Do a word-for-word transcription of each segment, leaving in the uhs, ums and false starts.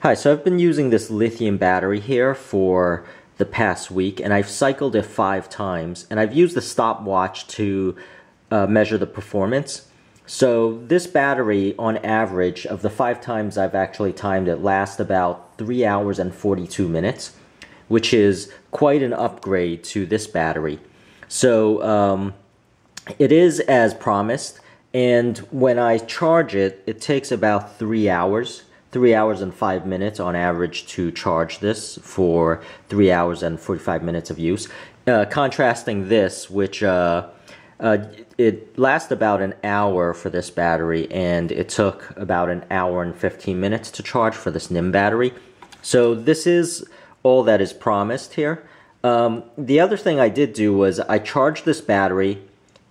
Hi, so I've been using this lithium battery here for the past week, and I've cycled it five times, and I've used the stopwatch to uh, measure the performance. So this battery, on average, of the five times I've actually timed it, lasts about three hours and forty-two minutes, which is quite an upgrade to this battery. So um, it is as promised, and when I charge it, it takes about three hours. Three hours and five minutes on average to charge this for three hours and forty-five minutes of use. Uh, contrasting this, which uh, uh, it lasts about an hour for this battery, and it took about an hour and fifteen minutes to charge for this NiMH battery. So this is all that is promised here. Um, the other thing I did do was I charged this battery,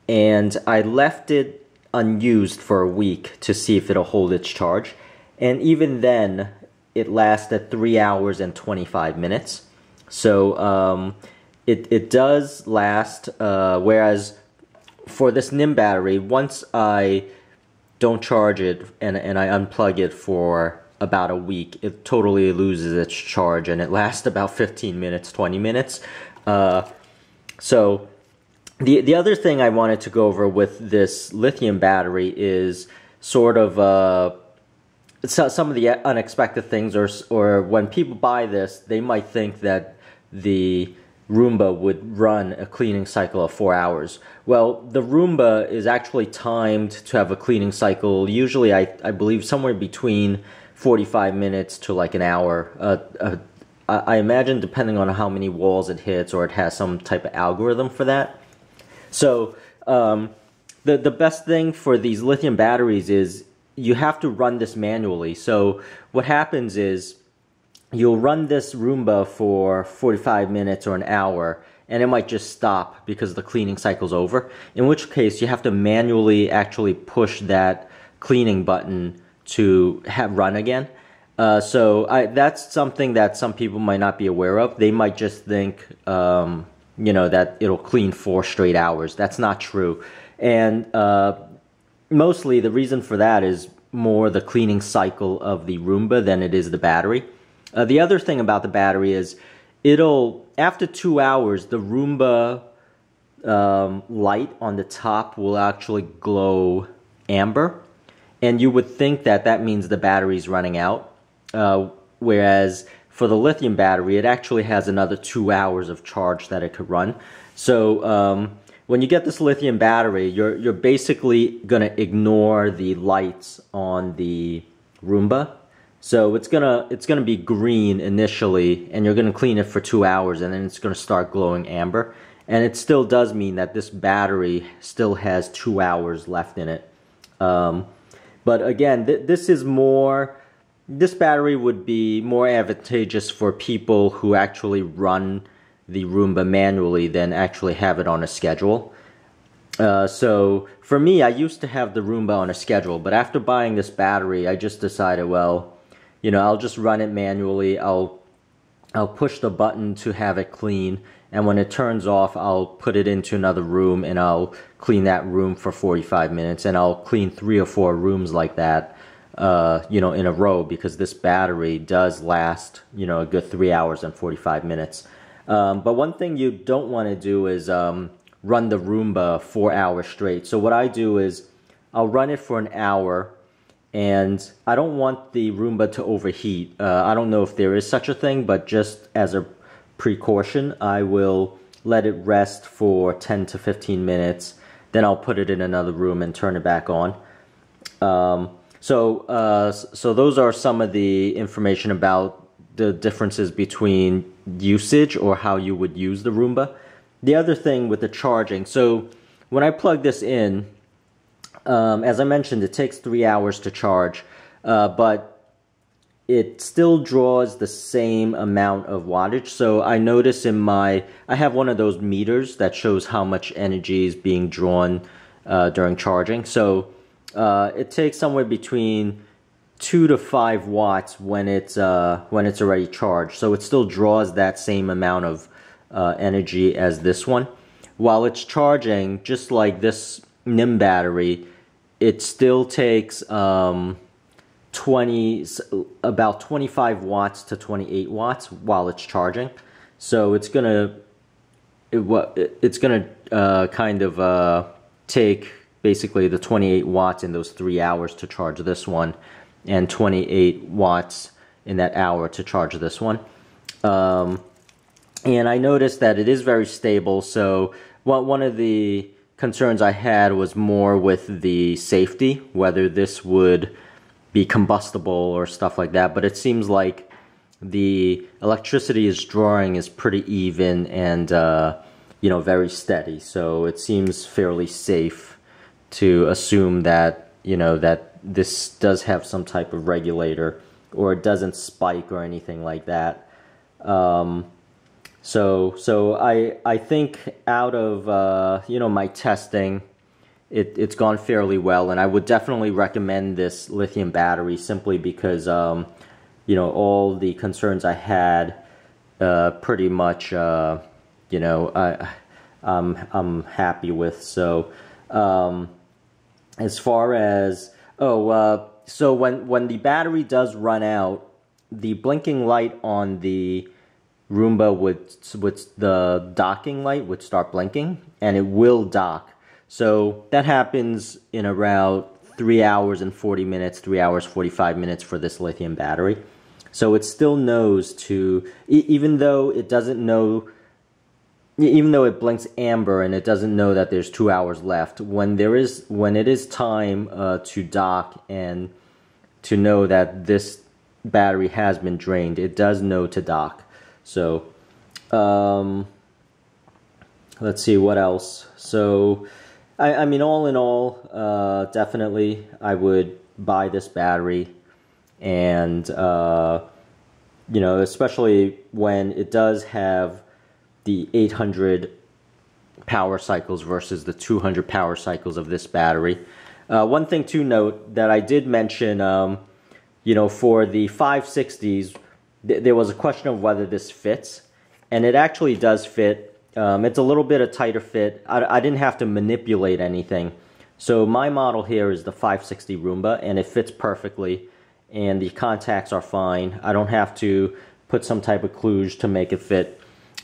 and I left it unused for a week to see if it'll hold its charge. And even then, it lasted three hours and twenty-five minutes. So um, it, it does last, uh, whereas for this NiMH battery, once I don't charge it and, and I unplug it for about a week, it totally loses its charge, and it lasts about fifteen minutes, twenty minutes. Uh, so the, the other thing I wanted to go over with this lithium battery is sort of... Uh, So some of the unexpected things, or, or when people buy this, they might think that the Roomba would run a cleaning cycle of four hours. Well, the Roomba is actually timed to have a cleaning cycle, usually I, I believe somewhere between forty-five minutes to like an hour. Uh, uh, I imagine depending on how many walls it hits, or it has some type of algorithm for that. So um, the, the best thing for these lithium batteries is you have to run this manually. So what happens is you'll run this Roomba for forty-five minutes or an hour, and it might just stop because the cleaning cycle's over, in which case you have to manually actually push that cleaning button to have run again. Uh, so I, that's something that some people might not be aware of. They might just think um, you know, that it'll clean four straight hours. That's not true. And uh, mostly the reason for that is more the cleaning cycle of the Roomba than it is the battery. Uh, the other thing about the battery is it'll, after two hours, the Roomba um, light on the top will actually glow amber. And you would think that that means the battery's running out. Uh, whereas for the lithium battery, it actually has another two hours of charge that it could run. So, um... when you get this lithium battery, you're, you're basically going to ignore the lights on the Roomba. So it's going to it's gonna be green initially, and you're going to clean it for two hours, and then it's going to start glowing amber. And it still does mean that this battery still has two hours left in it. Um, but again, th this is more... This battery would be more advantageous for people who actually run the Roomba manually than actually have it on a schedule. Uh, so for me, I used to have the Roomba on a schedule, but after buying this battery, I just decided, well, you know, I'll just run it manually. I'll I'll push the button to have it clean, and when it turns off, I'll put it into another room, and I'll clean that room for forty-five minutes, and I'll clean three or four rooms like that, uh, you know, in a row, because this battery does last, you know, a good three hours and forty-five minutes. Um, but one thing you don't want to do is um, run the Roomba four hours straight. So what I do is I'll run it for an hour, and I don't want the Roomba to overheat. Uh, I don't know if there is such a thing, but just as a precaution, I will let it rest for ten to fifteen minutes. Then I'll put it in another room and turn it back on. Um, so, uh, so those are some of the information about the differences between usage, or how you would use the Roomba. The other thing with the charging, so when I plug this in, um, as I mentioned, it takes three hours to charge, uh, but it still draws the same amount of wattage. So I notice in my, I have one of those meters that shows how much energy is being drawn uh, during charging. So uh, it takes somewhere between two to five watts when it's uh, when it's already charged, so it still draws that same amount of uh, energy as this one. While it's charging, just like this NiMH battery, it still takes um, twenty, about twenty-five watts to twenty-eight watts while it's charging. So it's gonna, it, it's gonna uh, kind of uh, take basically the twenty-eight watts in those three hours to charge this one, and twenty-eight watts in that hour to charge this one. Um, and I noticed that it is very stable. So well, one of the concerns I had was more with the safety, whether this would be combustible or stuff like that, but it seems like the electricity is drawing is pretty even and uh, you know, very steady, so it seems fairly safe to assume that, you know, that this does have some type of regulator, or it doesn't spike or anything like that. Um, so so I I think out of uh, you know, my testing, it, it's gone fairly well, and I would definitely recommend this lithium battery simply because um, you know, all the concerns I had uh, pretty much uh, you know, I I'm, I'm happy with. So um, as far as oh. Uh, So when, when the battery does run out, the blinking light on the Roomba would, would, the docking light would start blinking, and it will dock. So that happens in around three hours and forty minutes, three hours, forty-five minutes for this lithium battery. So it still knows to, even though it doesn't know, even though it blinks amber and it doesn't know that there's two hours left, when there is, when it is time uh, to dock and to know that this battery has been drained, it does know to dock. So um, let's see what else. So I, I mean, all in all, uh, definitely I would buy this battery, and uh, you know, especially when it does have the eight hundred power cycles versus the two hundred power cycles of this battery. Uh, one thing to note that I did mention, um, you know, for the five sixties, th there was a question of whether this fits, and it actually does fit. Um, it's a little bit of tighter fit. I, I didn't have to manipulate anything. So my model here is the five sixty Roomba, and it fits perfectly, and the contacts are fine. I don't have to put some type of kludge to make it fit.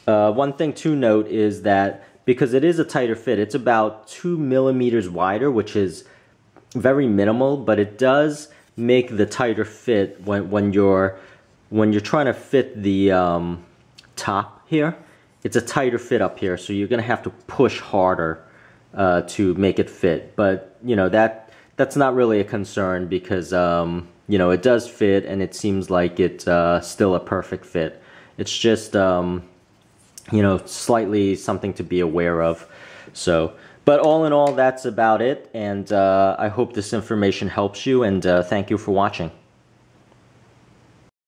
Uh, one thing to note is that because it is a tighter fit, it's about two millimeters wider, which is very minimal, but it does make the tighter fit when, when you're when you're trying to fit the um, top here. It's a tighter fit up here, so you're gonna have to push harder uh, to make it fit. But you know, that that's not really a concern because um, you know, it does fit, and it seems like it's uh, still a perfect fit. It's just um, you know, slightly something to be aware of. So, but all in all, that's about it, and uh, I hope this information helps you, and uh, thank you for watching.